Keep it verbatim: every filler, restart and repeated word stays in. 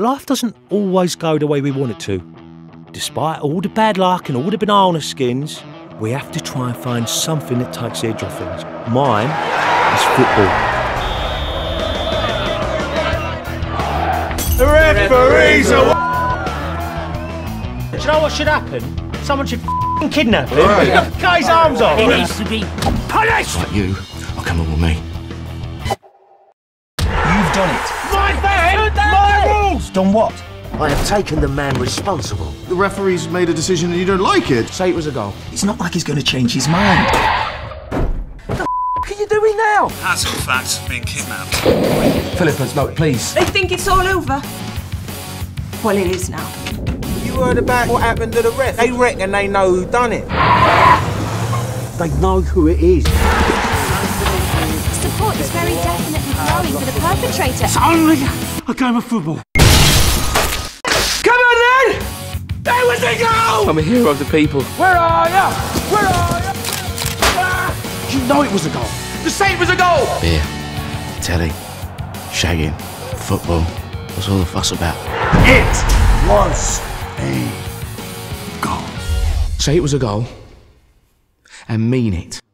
life doesn't always go the way we want it to. Despite all the bad luck and all the banana skins, we have to try and find something that takes the edge off things. Mine is football. The referees are w***. Do you know what should happen? Someone should f***ing kidnap him. Right. Cut his arms off. He needs to be punished. Not you. I'll come on with me. You've done it. My bad. My rules. Done what? I have taken the man responsible. The referee's made a decision and you don't like it. Say it was a goal. It's not like he's going to change his mind. What the f*** are you doing now? Hasselflat's been kidnapped. Philippa's note, please. They think it's all over. Well, it is now. You heard about what happened to the ref. They reckon they know who done it. They know who it is. Support is very definitely growing for the perpetrator. It's only a game of football. There was a goal! I'm a hero of the people. Where are you? Where are you? Ah! You know it was a goal. Just say it was a goal! Beer, telly, shagging, football. What's all the fuss about? It was a goal. Say it was a goal and mean it.